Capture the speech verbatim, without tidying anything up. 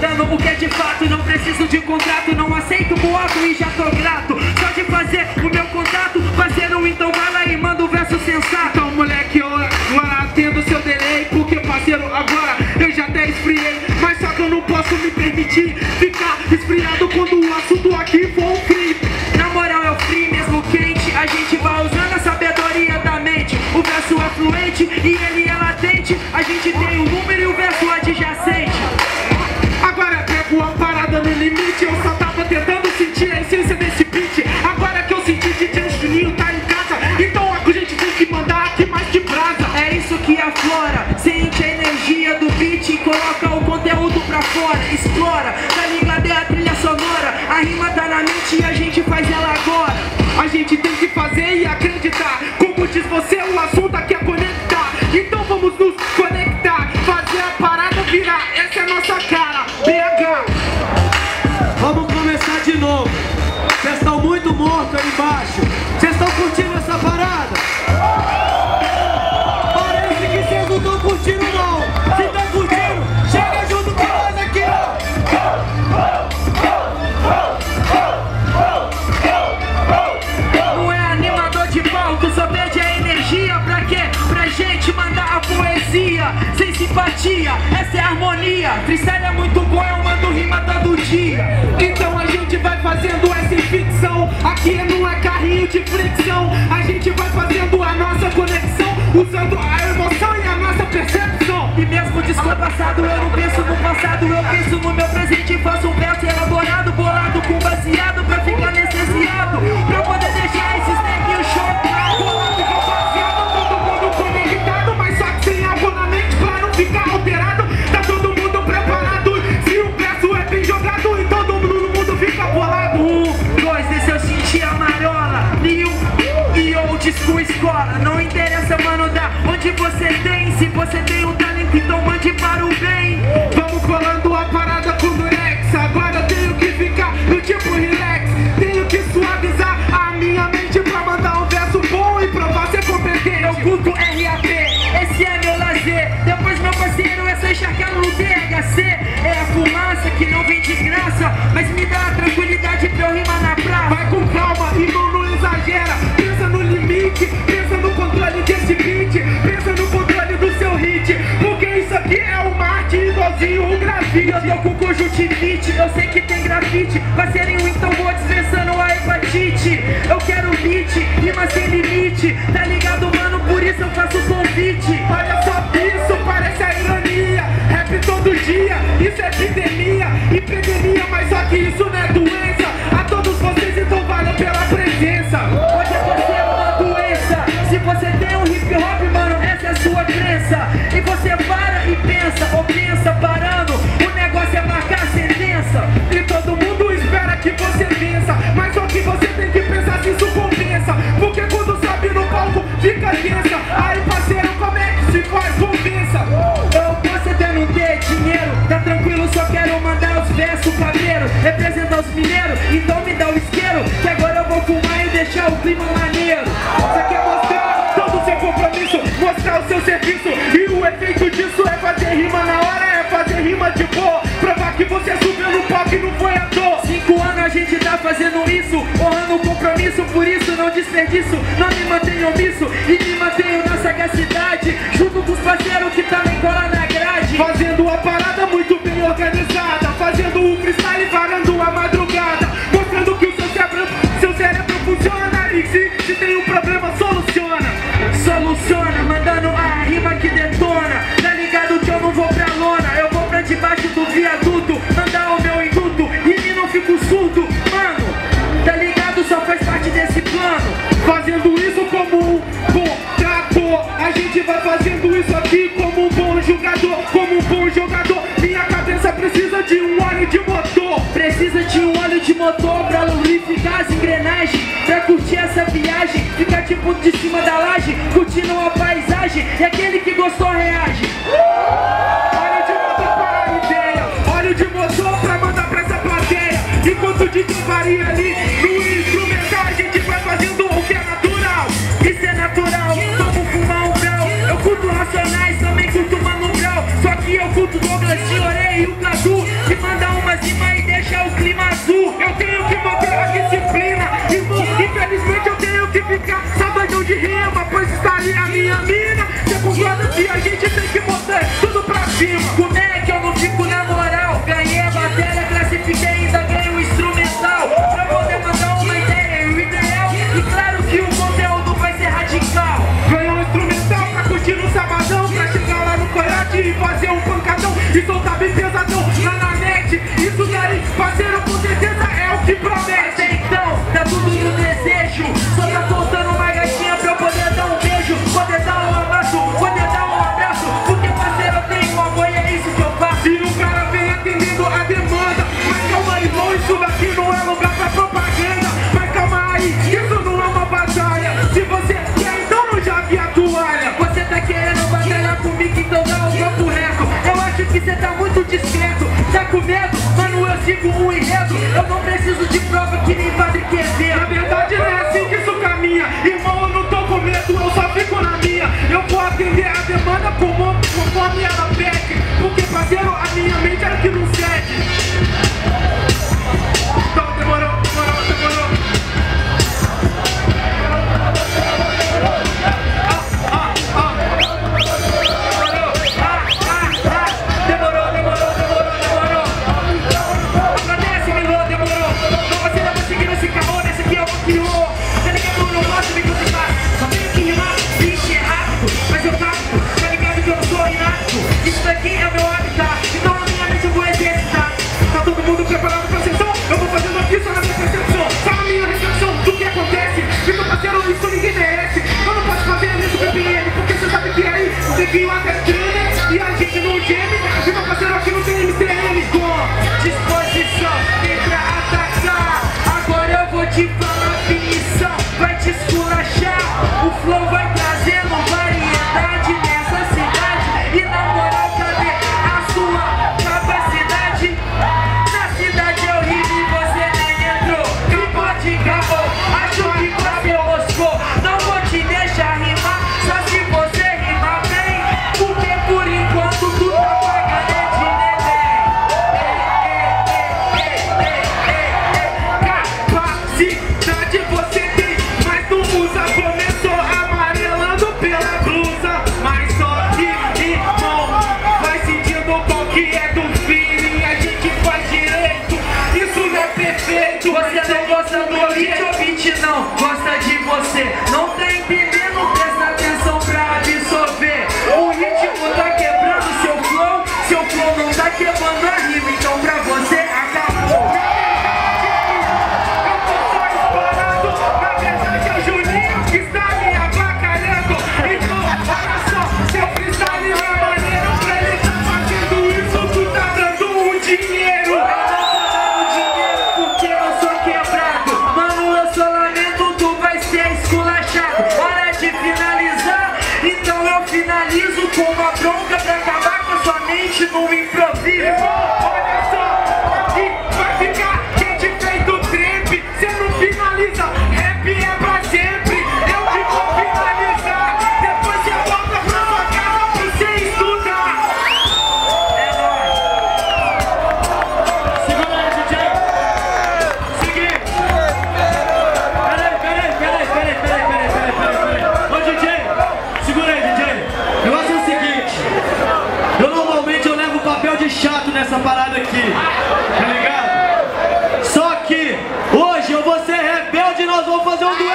dando o que é de fato. Não preciso de contrato, não aceito boato e já tô grato. Só de fazer o meu contato, parceiro, então vai lá e manda o verso sensato. Então moleque, ora, ora, atendo seu delay, porque parceiro, agora eu já até esfriei. Mas só que eu não posso me permitir ficar esfriado quando o assunto aqui for free. Na moral é o free, mesmo quente, a gente vai usando a sabedoria da mente. O verso é fluente e ele é latente, a gente tem o número e o verso adjacente. Agora pego a parada no limite, eu só tava tentando sentir a essência desse beat. Agora que eu senti que D J Juninho tá em casa, então a gente tem que mandar aqui mais de brasa. É isso que aflora, sente a energia do beat e coloca o conteúdo pra fora. Explora, tá ligado, é a trilha sonora, a rima tá na mente e a gente faz ela agora. A gente tem que fazer e acreditar, como diz você, o assunto aqui é conectar. Então vamos nos conectar, fazer a parada virar, essa é a nossa cara, B H. Vamos começar de novo, vocês estão muito mortos aí embaixo, vocês estão curtindo essa parada? Parece que vocês não estão curtindo não, se estão curtindo, chega junto com nós aqui ó. Não é animador de palco, só perde a energia, pra quê? Pra gente mandar a poesia, sem simpatia, essa é a harmonia. Freestyle é muito bom, eu mando rima todo dia. Então a gente vai fazendo essa ficção, aqui não é carrinho de fricção. A gente vai fazendo a nossa conexão, usando a emoção e a nossa percepção. E mesmo descompassado eu não penso no passado, eu penso no meu presente e faço um verso elaborado, bolado com baseado, pra ficar necessário, pra poder deixar esses neguinhos chocados. Bolado com baseado, todo mundo conectado, mas só que sem algo na mente pra não ficar alterado. Tá todo mundo preparado, se o verso é bem jogado, e todo mundo fica bolado. Um, dois, esse eu senti a marola, Liu e old school escola. Não interessa mano da onde você tem, se você tem um talento então mande para o bem. Vamos colando a parada com o durex, agora tenho que ficar no tipo relax. Tenho que suavizar a minha mente pra mandar um verso bom e provar ser competente. Eu curto R A P, esse é meu lazer. Depois meu parceiro é só encharcar no D H C. É a fumaça que não vem de graça, mas me dá a tranquilidade pra eu rimar na praça. Vai com calma, irmão, não exagera, pensa no limite, pensa no controle desse beat, pensa no controle do seu hit, porque isso aqui é uma arte igualzinho um grafite. Eu tô com conjuntivite, eu sei que tem grafite, parceirinho, então vou dispensando a hepatite. Eu quero beat, rima sem limite, tá ligado mano, por isso eu faço convite. Olha só isso, parece a ironia, rap todo dia, isso é epidemia, epidemia, mas só que isso não é doença. A todos vocês então valeu pela presença. Hoje você é uma doença, se você tem um hip hop mano, essa é a sua crença. E você para e pensa, ou pensa parando, o negócio é marcar a sentença. E todo mundo espera que você vença, mas só que você tem que pensar se isso compensa, porque quando sobe no palco fica tensa. Aí parceiro, como é que se faz? Compensa. Eu você tendo ter dinheiro, tá tranquilo, só quero mandar os versos cabreiro, representar os mineiros, então me dá o isqueiro, que agora eu vou fumar e deixar o clima maneiro. Você quer mostrar todo o seu compromisso, mostrar o seu serviço, e o efeito disso é fazer rima na hora, é fazer rima de boa, provar que você subiu no palco e não foi à toa. Cinco anos a gente tá fazendo isso, honrando o compromisso, por isso não desperdiço, não me mantenho omisso, e me mantenho na sagacidade, junto com os parceiros que também colam na grade, fazendo a parada muito bem organizada, fazendo o freestyle, varando a madrugada, mostrando que o seu cérebro, seu cérebro funciona, e se, se tem um problema soluciona, soluciona, mandando a rima que detona, tá ligado que eu não vou pra lona, eu vou pra debaixo do viaduto, mandar o meu induto, e me não fico surdo, mano, tá ligado, só faz parte desse plano, fazendo isso como um contrato, a gente vai fazendo isso aqui como um bom jogador, como um bom jogador, minha cabeça precisa de um óleo de motor, precisa de um óleo de motor pra lubrificar as engrenagens, pra curtir essa viagem, ficar tipo de cima da laje, curtindo a paisagem, e aquele que gostou reage. Óleo de motor para a ideia, óleo de motor pra mandar pra essa plateia, enquanto o D J varia ali no instrumental, a gente vai fazendo o que é natural, isso é natural, como fumar um grau, eu curto racionais, também curto Mano Brown, só que eu curto Douglas Dioré e o Cadu, que manda disciplina, irmão, infelizmente eu tenho que ficar sabadão de rima, pois está ali a minha mina, que é comprovado que a gente tem que botar tudo pra cima. Como é que eu não fico na moral? Ganhei a bateria, classifiquei, ainda ganhei o instrumental, pra poder mandar uma ideia, o ideal, e claro que o conteúdo vai ser radical. Ganhei um instrumental pra curtir um sabadão, pra chegar lá no corate e fazer um pancadão, e soltar bem pesadão lá na net, isso daí, parceiro, com certeza é o que promete. Um enredo, eu não preciso de prova que nem padre quer ver. Na verdade não é assim que isso caminha, irmão, eu não tô com medo, eu só fico na minha. Eu vou atender a demanda conforme ela pede, porque parceiro, a minha mente é que não cede. Então demorou, demorou, demorou. Ah, ah, ah. Demorou, ah, ah, ah. Demorou, demorou, demorou, demorou. Viu até treme e a gente não geme. Fica parceiro aqui no C M C M com disposição, vem pra atacar. Agora eu vou te falar a finição, vai te esculachar. O flow vai trazendo variedade nessa cidade, e na moral cadê a sua capacidade? Na cidade eu rimo e você nem entrou. E pode acabar, acho que você moscou. Não vou te deixar rimar, só se você não gosta de você, não tá entendendo, presta atenção pra absorver. O ritmo tá quebrando seu flow, seu flow não tá quebrando a rima, então pra você acabou. Eu tô só explorando, na verdade é o Juninho que está me abacalhando. Então olha só, seu freestyle é maneiro, pra ele tá fazendo isso, tu tá dando um dinheiro. Finalizo com uma bronca pra acabar com a sua mente no improviso. Olha só, aqui vai ficar quente feito trap. Cê não finaliza, rap é pra sempre. Eu te vou finalizar, depois você volta pra sua casa pra você estudar. É nóis. Segura aí, D J. Segui. Peraí, peraí, peraí, peraí, peraí, peraí, peraí, peraí. Ô D J, segura aí, D J. Papel de chato nessa parada aqui, tá ligado? Só que hoje eu vou ser rebelde e nós vamos fazer um duelo.